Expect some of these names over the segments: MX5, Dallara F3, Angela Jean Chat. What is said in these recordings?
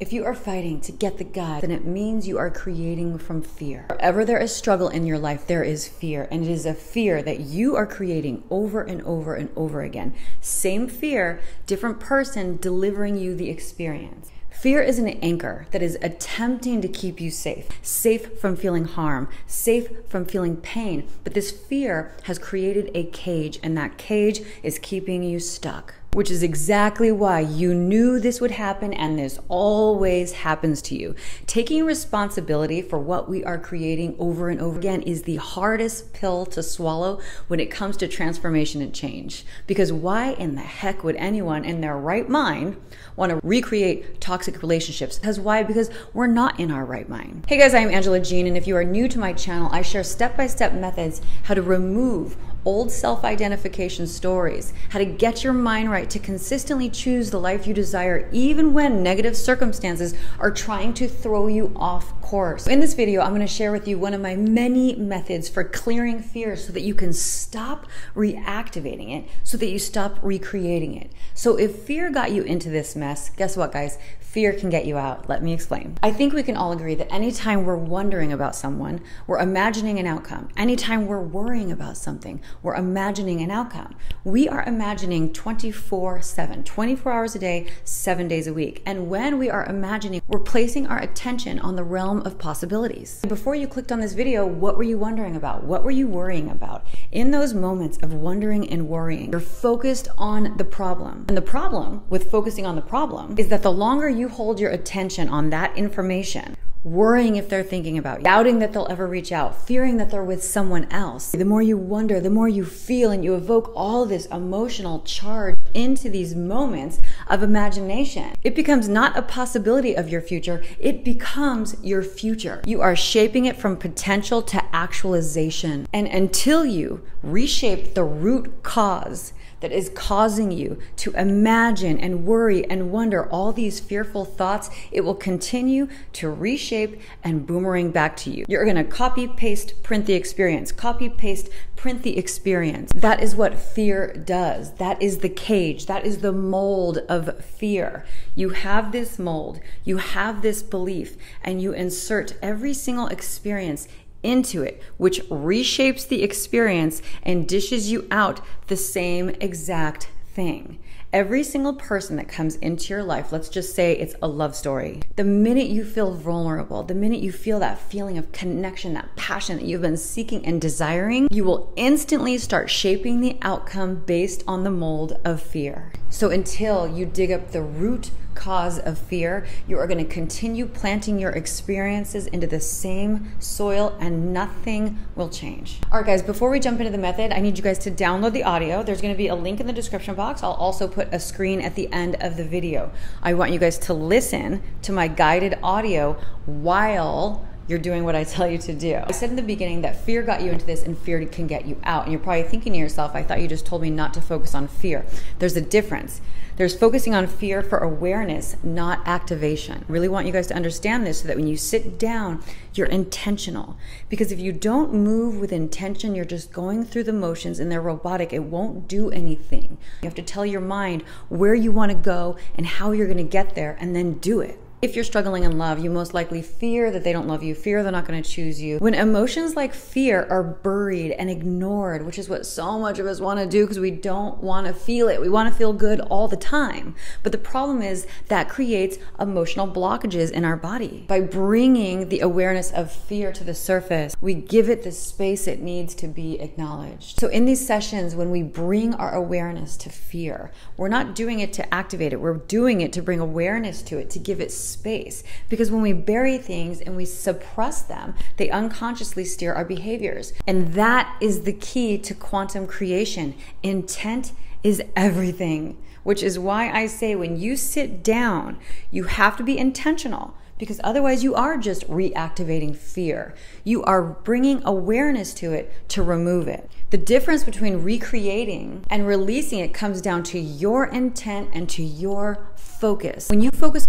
If you are fighting to get the guy, then it means you are creating from fear. Wherever there is struggle in your life, there is fear. And it is a fear that you are creating over and over and over again. Same fear, different person delivering you the experience. Fear is an anchor that is attempting to keep you safe. Safe from feeling harm, safe from feeling pain. But this fear has created a cage, and that cage is keeping you stuck. Which is exactly why you knew this would happen, and this always happens to you. Taking responsibility for what we are creating over and over again is the hardest pill to swallow when it comes to transformation and change. Because why in the heck would anyone in their right mind want to recreate toxic relationships? Because why? Because we're not in our right mind. Hey guys, I'm Angela Jean, and if you are new to my channel, I share step-by-step methods how to remove old self-identification stories, how to get your mind right to consistently choose the life you desire even when negative circumstances are trying to throw you off course. In this video, I'm going to share with you one of my many methods for clearing fear so that you can stop reactivating it, so that you stop recreating it. So if fear got you into this mess, guess what guys? Fear can get you out. Let me explain. I think we can all agree that anytime we're wondering about someone, we're imagining an outcome. Anytime we're worrying about something, we're imagining an outcome. We are imagining 24/7, 24 hours a day, 7 days a week. And when we are imagining, we're placing our attention on the realm of possibilities. Before you clicked on this video, what were you wondering about? What were you worrying about? In those moments of wondering and worrying, you're focused on the problem. And the problem with focusing on the problem is that the longer you hold your attention on that information, worrying if they're thinking about you, doubting that they'll ever reach out, fearing that they're with someone else, the more you wonder, the more you feel, and you evoke all this emotional charge into these moments of imagination. It becomes not a possibility of your future, it becomes your future. You are shaping it from potential to actualization. And until you reshape the root cause that is causing you to imagine and worry and wonder all these fearful thoughts, it will continue to reshape and boomerang back to you. You're gonna copy, paste, print the experience. Copy, paste, print the experience. That is what fear does. That is the cage. That is the mold of fear. You have this mold, you have this belief, and you insert every single experience into it, which reshapes the experience and dishes you out the same exact thing. Every single person that comes into your life, let's just say it's a love story. The minute you feel vulnerable, the minute you feel that feeling of connection, that passion that you've been seeking and desiring, you will instantly start shaping the outcome based on the mold of fear. So until you dig up the root cause of fear, you are going to continue planting your experiences into the same soil, and nothing will change. All right guys, before we jump into the method, I need you guys to download the audio. There's going to be a link in the description box. I'll also put a screen at the end of the video. I want you guys to listen to my guided audio while you're doing what I tell you to do. I said in the beginning that fear got you into this and fear can get you out. And you're probably thinking to yourself, I thought you just told me not to focus on fear. There's a difference. There's focusing on fear for awareness, not activation. I really want you guys to understand this so that when you sit down, you're intentional. Because if you don't move with intention, you're just going through the motions and they're robotic. It won't do anything. You have to tell your mind where you want to go and how you're going to get there, and then do it. If you're struggling in love, you most likely fear that they don't love you, fear they're not going to choose you. When emotions like fear are buried and ignored, which is what so much of us want to do because we don't want to feel it. We want to feel good all the time. But the problem is that creates emotional blockages in our body. By bringing the awareness of fear to the surface, we give it the space it needs to be acknowledged. So in these sessions, when we bring our awareness to fear, we're not doing it to activate it. We're doing it to bring awareness to it, to give it space. Because when we bury things and we suppress them, they unconsciously steer our behaviors. And that is the key to quantum creation. Intent is everything, which is why I say when you sit down, you have to be intentional. Because otherwise you are just reactivating fear. You are bringing awareness to it to remove it. The difference between recreating and releasing it comes down to your intent and to your focus. When you focus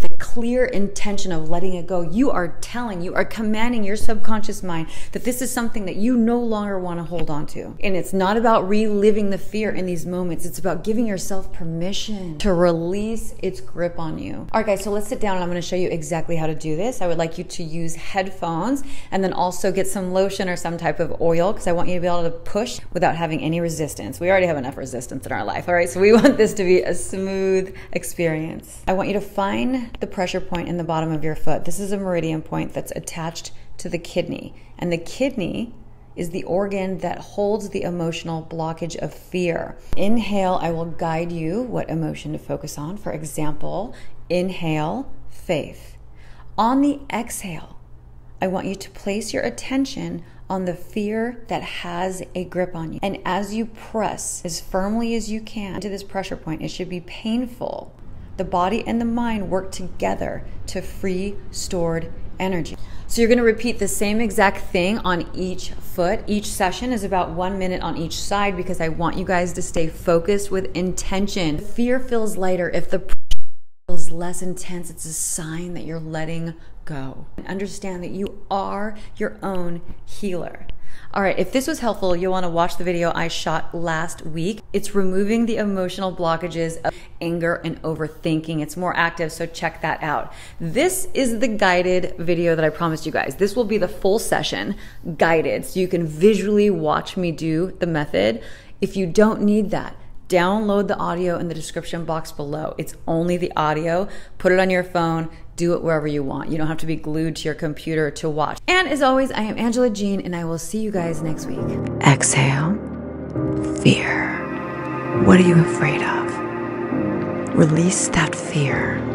the clear intention of letting it go, you are commanding your subconscious mind that this is something that you no longer want to hold on to. And it's not about reliving the fear in these moments. It's about giving yourself permission to release its grip on you. All right, guys, so let's sit down and I'm going to show you exactly how to do this. I would like you to use headphones and then also get some lotion or some type of oil, because I want you to be able to push without having any resistance. We already have enough resistance in our life, all right? So we want this to be a smooth experience. I want you to find the pressure point in the bottom of your foot. This is a meridian point that's attached to the kidney, and the kidney is the organ that holds the emotional blockage of fear. Inhale, I will guide you what emotion to focus on. For example, inhale, faith. On the exhale, I want you to place your attention on the fear that has a grip on you. And as you press as firmly as you can into this pressure point, it should be painful. The body and the mind work together to free stored energy. So you're going to repeat the same exact thing on each foot. Each session is about 1 minute on each side, because I want you guys to stay focused with intention. If fear feels lighter, if the pressure feels less intense, it's a sign that you're letting go. And understand that you are your own healer. All right, if this was helpful, you'll want to watch the video I shot last week. It's removing the emotional blockages of anger and overthinking. It's more active, so check that out. This is the guided video that I promised you guys. This will be the full session guided, so you can visually watch me do the method. If you don't need that, download the audio in the description box below. It's only the audio. Put it on your phone. Do it wherever you want. You don't have to be glued to your computer to watch. And as always, I am Angela Jean, and I will see you guys next week. Exhale. Fear. What are you afraid of? Release that fear.